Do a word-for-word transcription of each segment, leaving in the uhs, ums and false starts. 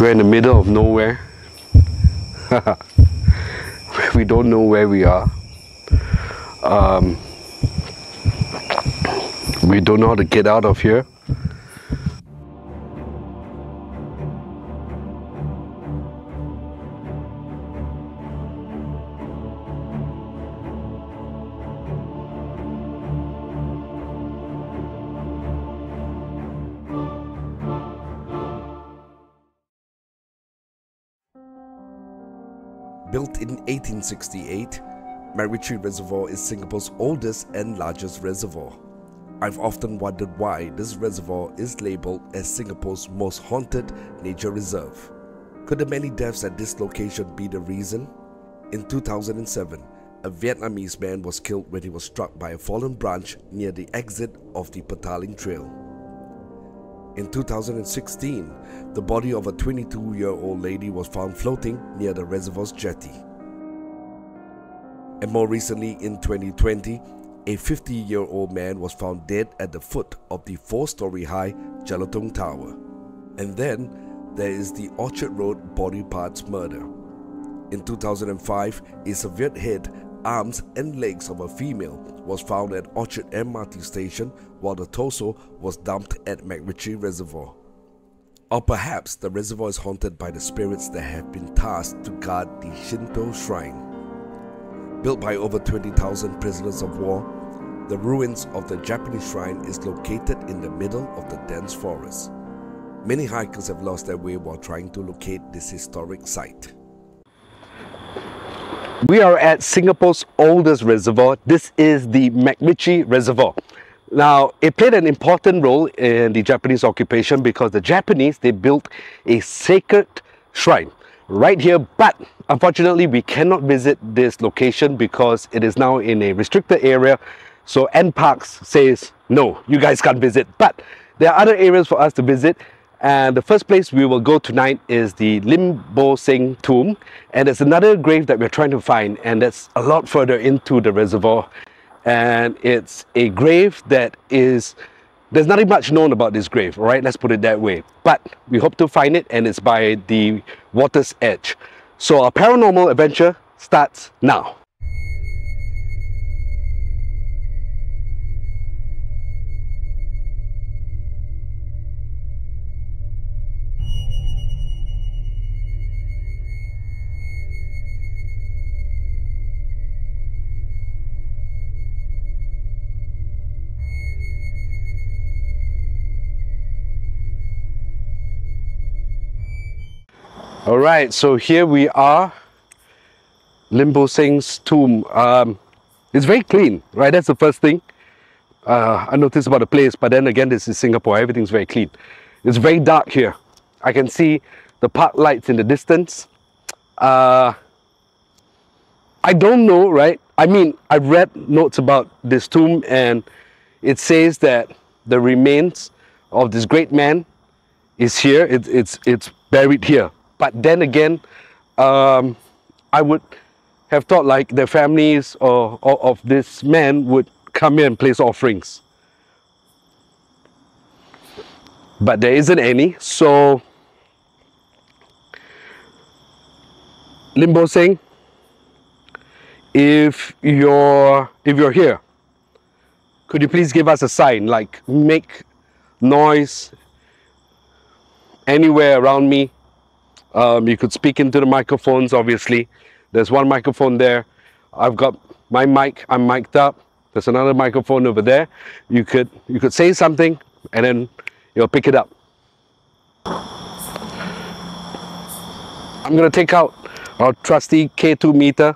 We're in the middle of nowhere. We don't know where we are. Um, we don't know how to get out of here. Built in eighteen sixty-eight, MacRitchie Reservoir is Singapore's oldest and largest reservoir. I've often wondered why this reservoir is labelled as Singapore's most haunted nature reserve. Could the many deaths at this location be the reason? In two thousand seven, a Vietnamese man was killed when he was struck by a fallen branch near the exit of the Petaling Trail. In two thousand sixteen, the body of a twenty-two-year-old lady was found floating near the reservoir's jetty. And more recently, in twenty twenty, a fifty-year-old man was found dead at the foot of the four-storey-high Jelatung Tower. And then, there is the Orchard Road body parts murder. In two thousand five, a severed head, arms and legs of a female was found at Orchard M R T Station, while the torso was dumped at MacRitchie Reservoir. Or perhaps the reservoir is haunted by the spirits that have been tasked to guard the Shinto Shrine. Built by over twenty thousand prisoners of war, the ruins of the Japanese shrine is located in the middle of the dense forest. Many hikers have lost their way while trying to locate this historic site. We are at Singapore's oldest reservoir. This is the MacRitchie Reservoir. Now, it played an important role in the Japanese occupation because the Japanese, they built a sacred shrine right here. But unfortunately, we cannot visit this location because it is now in a restricted area. So N Parks says, no, you guys can't visit. But there are other areas for us to visit. And the first place we will go tonight is the Lim Bo Seng tomb, and there's another grave that we're trying to find, and that's a lot further into the reservoir. And it's a grave that is, there's nothing much known about this grave, all right, let's put it that way. But we hope to find it, and it's by the water's edge. So our paranormal adventure starts now. All right, so here we are, Lim Bo Seng's tomb. Um, it's very clean, right? That's the first thing uh, I noticed about the place. But then again, this is Singapore. Everything's very clean. It's very dark here. I can see the park lights in the distance. Uh, I don't know, right? I mean, I've read notes about this tomb, and it says that the remains of this great man is here. It, it's, it's buried here. But then again, um, I would have thought like the families or, or of this man would come here and place offerings. But there isn't any, so Lim Bo Seng, if you're, if you're here, could you please give us a sign, like make noise anywhere around me. Um, you could speak into the microphones, obviously. There's one microphone there. I've got my mic, I'm mic'd up. There's another microphone over there. You could, you could say something and then you'll pick it up. I'm gonna take out our trusty K two meter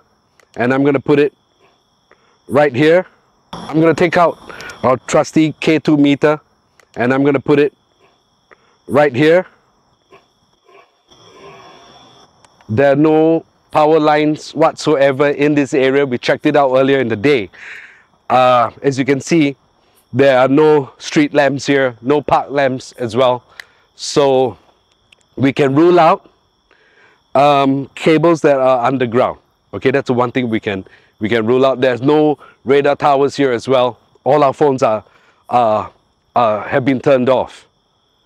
and I'm gonna put it right here. I'm gonna take out our trusty K two meter and I'm gonna put it right here. There are no power lines whatsoever in this area. We checked it out earlier in the day. Uh, as you can see, there are no street lamps here, no park lamps as well. So we can rule out um, cables that are underground. Okay, that's the one thing we can we can rule out. There's no radar towers here as well. All our phones are, are, are have been turned off.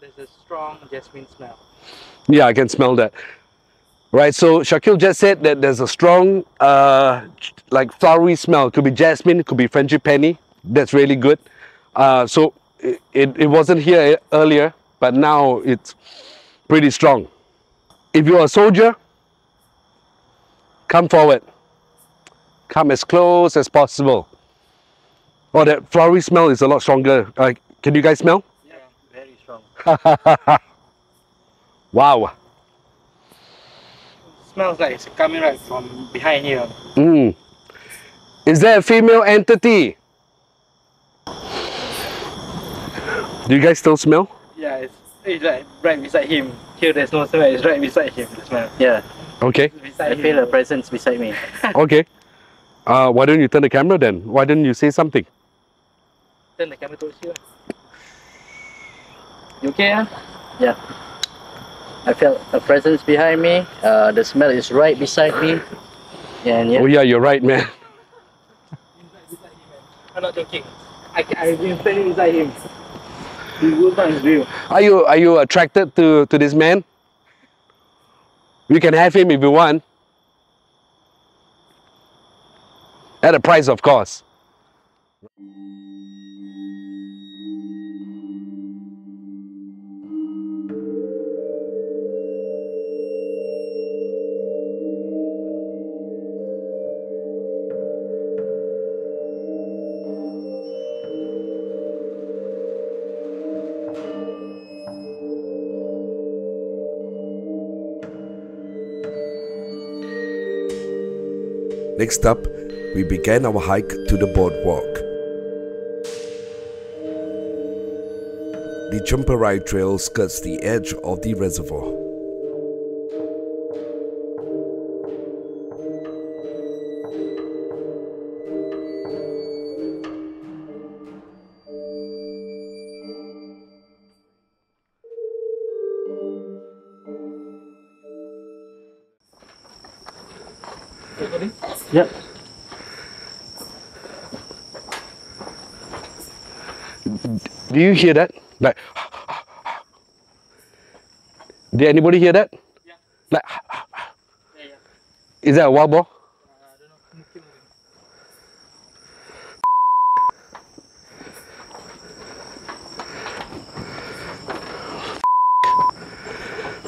There's a strong jasmine smell. Yeah, I can smell that. Right, so Shakil just said that there's a strong, uh, like flowery smell. Could be jasmine, could be Frangipani. That's really good. Uh, so it, it, it wasn't here earlier, but now it's pretty strong. If you're a soldier, come forward. Come as close as possible. Oh, that flowery smell is a lot stronger. Uh, can you guys smell? Yeah, very strong. Wow. Smells like it's coming right from behind here. Mm. Is there a female entity? Do you guys still smell? Yeah, it's, it's like right beside him. Here there's no smell, it's right beside him, the smell. Yeah. Okay. I feel a presence beside me. Okay. Uh, why don't you turn the camera then? Why don't you say something? Turn the camera towards you. You okay? Huh? Yeah. I felt a presence behind me, uh, the smell is right beside me. And yeah. Oh yeah, you're right, man. I'm not joking. I, I've been standing beside him. Are you, are you attracted to, to this man? You can have him if you want. At a price, of course. Next up, we began our hike to the boardwalk. The Chempaka Trail skirts the edge of the reservoir. Yep. Do you hear that? Like, did anybody hear that? Yeah. Like, yeah, yeah. Is that a wild boar? Uh, I don't know.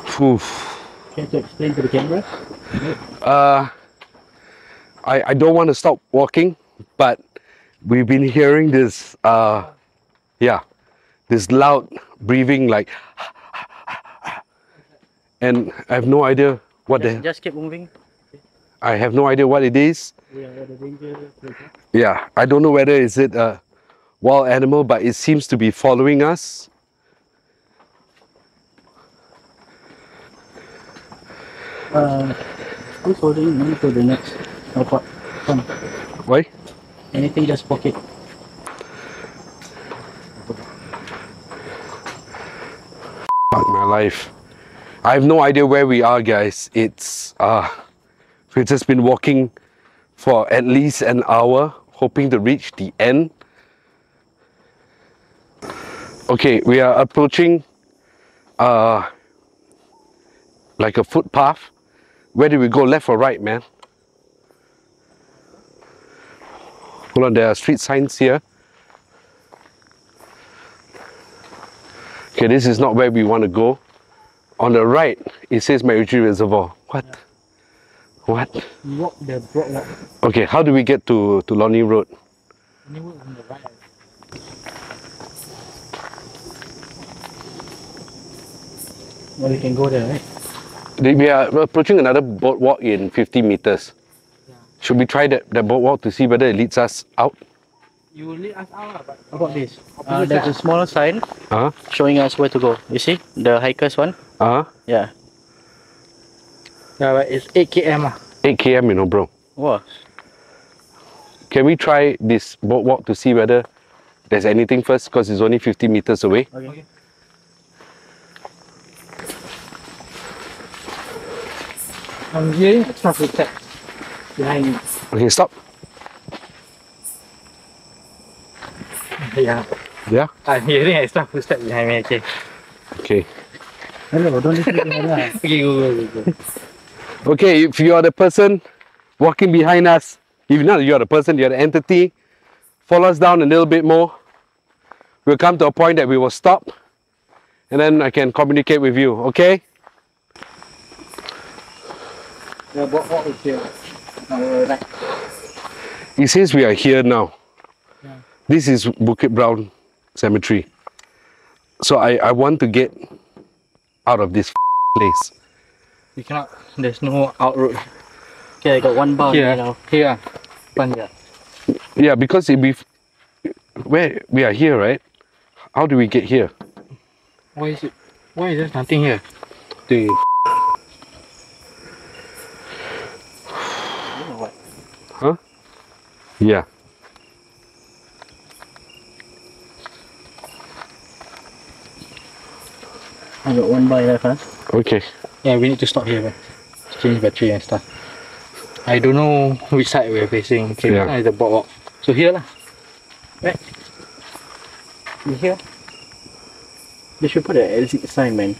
Keep moving. Can you explain to the camera? Uh. I, I don't want to stop walking, but we've been hearing this, uh, yeah, this loud breathing, like, and I have no idea what just, the... Just keep moving. I have no idea what it is. Yeah, yeah, I don't know whether is it a wild animal, but it seems to be following us. Uh, who's holding me to the next? No pot. Come. Why? Anything, just pocket. Fuck my life. I have no idea where we are, guys. It's uh we've just been walking for at least an hour, hoping to reach the end. Okay, we are approaching uh like a footpath. Where do we go, left or right, man? Hold on, there are street signs here. Okay, this is not where we want to go. On the right, it says MacRitchie Reservoir. What? Yeah. What? Walk the boardwalk. Okay, how do we get to, to Lonnie Road? Lonnie Road on the right. Well, you can go there, right? We are approaching another boardwalk in fifty meters. Should we try that, that boardwalk to see whether it leads us out? You will lead us out, but how about this? Uh, there's a smaller sign uh-huh. showing us where to go. You see? The hiker's one? Uh-huh. Yeah. Yeah, but it's eight K M. eight K M, you know, bro. Wow. Can we try this boardwalk to see whether there's anything first? Because it's only fifty meters away. Okay. Okay. I'm hearing a traffic tap behind me. Okay, stop. Yeah. Yeah? I'm hearing extra footsteps behind me, okay. Okay. Hello, don't listen to my Okay, go, go, go. Okay, if you are the person walking behind us, if not you are the person, you are the entity, follow us down a little bit more. We'll come to a point that we will stop, and then I can communicate with you, okay? Yeah, but what is here? Uh, right. It says we are here now. Yeah. This is Bukit Brown Cemetery. So I, I want to get out of this place. You cannot, there's no out road. Okay, I got one bar here now. Here. Here. Yeah, because if we, where we are here, right? How do we get here? Why is it? Why is there nothing here? Dude. I don't know what. Huh? Yeah. I got one by left, huh? Okay. Yeah, we need to stop here, man. Change battery and stuff. I don't know which side we're facing. Okay, yeah. Right now is the boardwalk. So here lah. Right? You here? They should put an exit sign, man.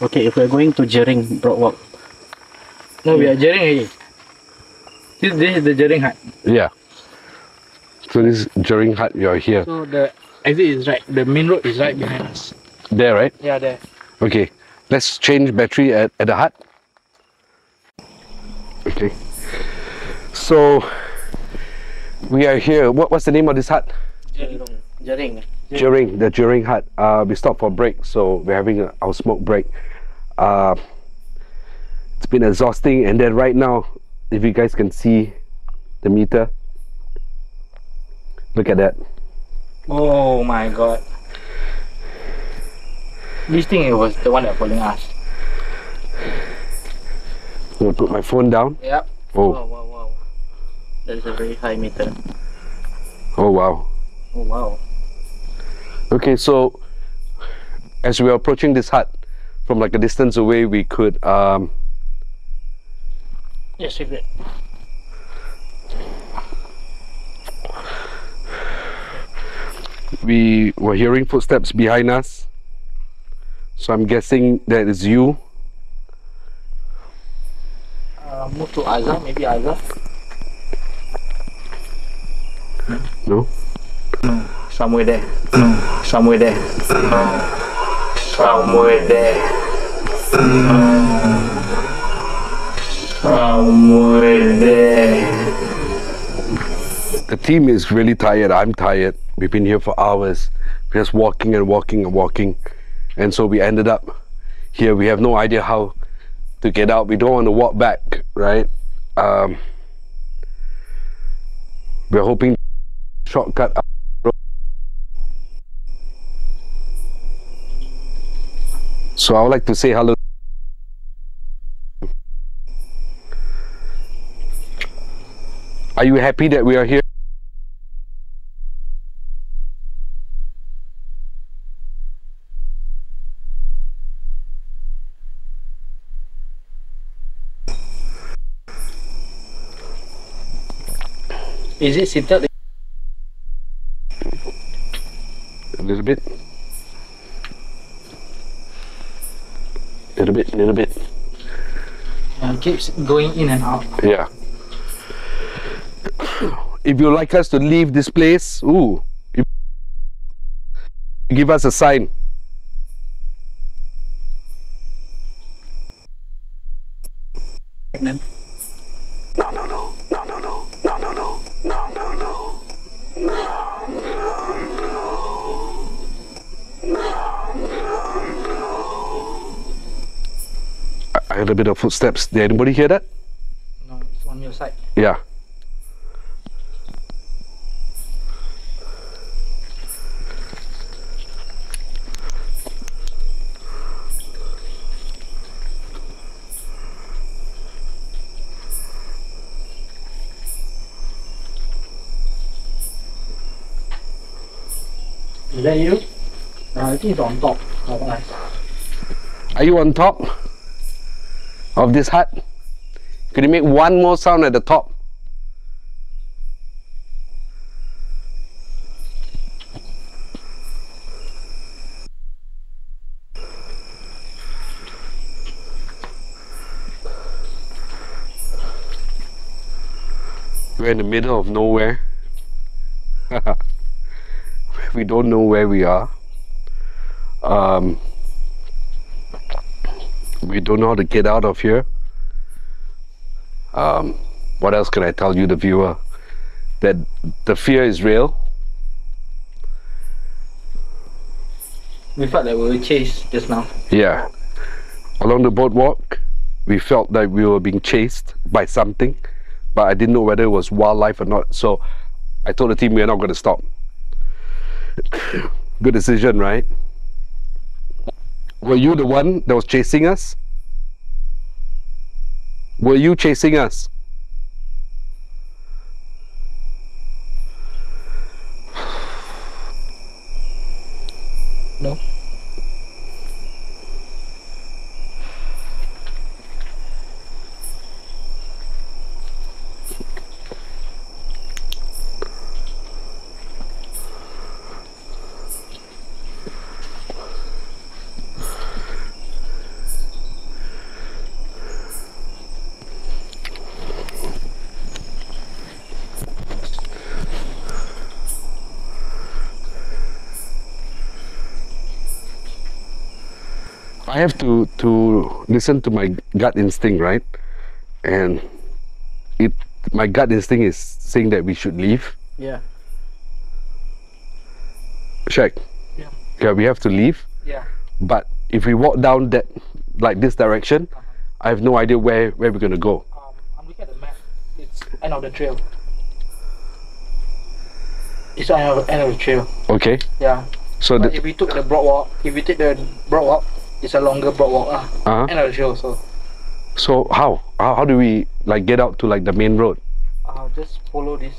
Okay, if we're going to Jering Broadwalk. No, we are Jering already. This, this is the Jering Hut. Yeah. So this Jering Hut, you are here. So the exit is right, the main road is right behind us. There, right? Yeah, there. Okay, let's change battery at, at the hut. Okay. So, we are here. What, what's the name of this hut? Jering. Jering. Jering, the Jering hut. Uh, we stopped for a break, so we're having a, our smoke break. Uh, it's been exhausting, and then right now, if you guys can see the meter, look at that. Oh my god. This thing, it was the one that following us. I'm gonna put my phone down. Yep. Oh. Wow, wow, wow. That is a very high meter. Oh wow. Oh wow. Okay, so as we were approaching this hut from like a distance away, we could um yes, we could. We were hearing footsteps behind us, so I'm guessing that is you. Uh, move to Azza, maybe Azza. No. No. Somewhere there. Mm. Somewhere there. Mm. Somewhere there. Mm. Somewhere there. The team is really tired. I'm tired. We've been here for hours, just walking and walking and walking, and so we ended up here. We have no idea how to get out. We don't want to walk back, right? Um, we're hoping shortcut up. So I would like to say hello. Are you happy that we are here? Is it seated? A little bit. Little bit, little bit. Uh, keeps going in and out. Yeah. If you like us to leave this place, ooh, give us a sign. No, no, no, no, no, no, no, no, no, no, no, no, no, no, no, no. I heard a bit of footsteps. Did anybody hear that? No, it's on your side. Yeah. Is that you? Uh, I think it's on top of us. Are you on top of this hut? Could you make one more sound at the top? somewhere in the middle of nowhere. We don't know where we are. Um, we don't know how to get out of here. Um, what else can I tell you, the viewer? That the fear is real. We felt that we were chased just now. Yeah. Along the boardwalk, we felt that we were being chased by something, but I didn't know whether it was wildlife or not. So I told the team we are not going to stop. Good decision, right? Were you the one that was chasing us? Were you chasing us? No. I have to to listen to my gut instinct, right? And it my gut instinct is saying that we should leave. Yeah. Shaq. Yeah. Yeah, we have to leave. Yeah. But if we walk down that like this direction, uh-huh. I have no idea where where we're gonna go. Um, I'm looking at the map. It's end of the trail. It's end of end of the trail. Okay. Yeah. So the, if we took the broad walk, if we take the broad walk. It's a longer broad walk, ah. Uh-huh. And I'll show also. So how? how how do we like get out to like the main road? Uh, just follow this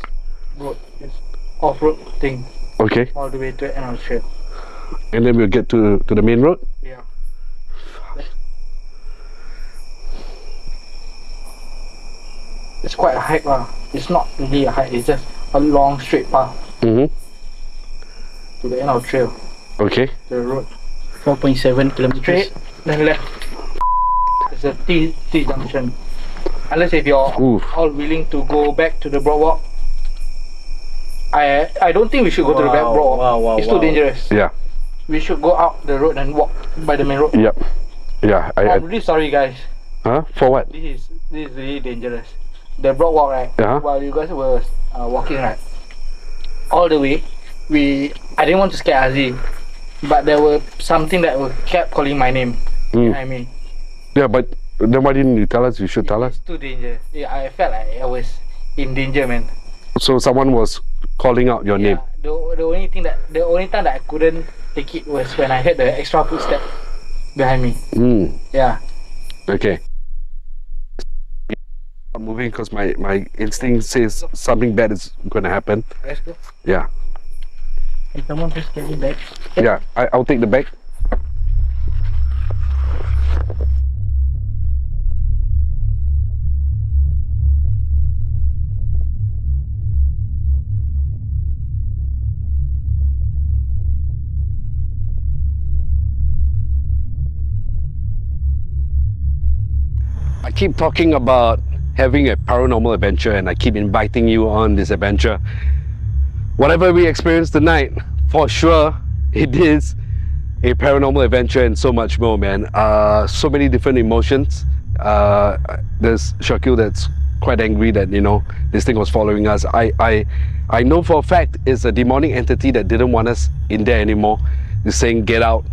road, this off-road thing. Okay. All the way to end of the trail. And then we'll get to to the main road. Yeah. It's quite a hike, lah. It's not really a hike. It's just a long straight path. Mm-hmm. To the end of the trail. Okay. The road. four point seven kilometers. Straight, then left. It's a T, T junction. Unless if you're Oof. all willing to go back to the broadwalk. I I don't think we should go wow, to the back broadwalk. Wow, wow, it's wow. too dangerous. Yeah. We should go out the road and walk by the main road. Yep. Yeah. I, oh, I'm really sorry, guys. Huh? For what? This is this is really dangerous. The broadwalk, right? Uh-huh. While you guys were uh, walking, right? All the way, we I didn't want to scare Aziz. But there were something that were kept calling my name. Mm. You know what I mean? Yeah, but then why didn't you tell us? You should tell us. It's too dangerous. Yeah, I felt like I was in danger, man. So someone was calling out your yeah, name. The the only thing that the only time that I couldn't take it was when I heard the extra footstep behind me. Mm. Yeah. Okay. I'm moving because my my instinct says something bad is going to happen. Let's go. Yeah. Can someone please get me back? Yeah, I, I'll take the bag. I keep talking about having a paranormal adventure and I keep inviting you on this adventure. Whatever we experienced tonight, for sure, it is a paranormal adventure and so much more, man. Uh, so many different emotions. Uh, there's Shakil that's quite angry that, you know, this thing was following us. I, I, I know for a fact it's a demonic entity that didn't want us in there anymore. It's saying, get out.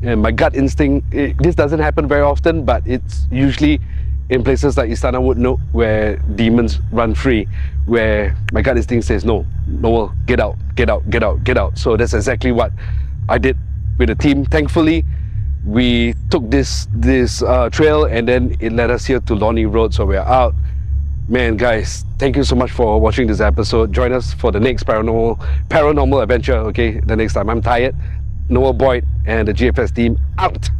And my gut instinct, it, this doesn't happen very often, but it's usually in places like Istana Wood, no, where demons run free, where my gut instinct says, no, Noel, get out, get out, get out, get out. So that's exactly what I did with the team. Thankfully, we took this this uh, trail and then it led us here to Lonnie Road, so we're out. Man, guys, thank you so much for watching this episode. Join us for the next paranormal, paranormal adventure, okay, the next time. I'm tired. Noel Boyd and the G F S team out.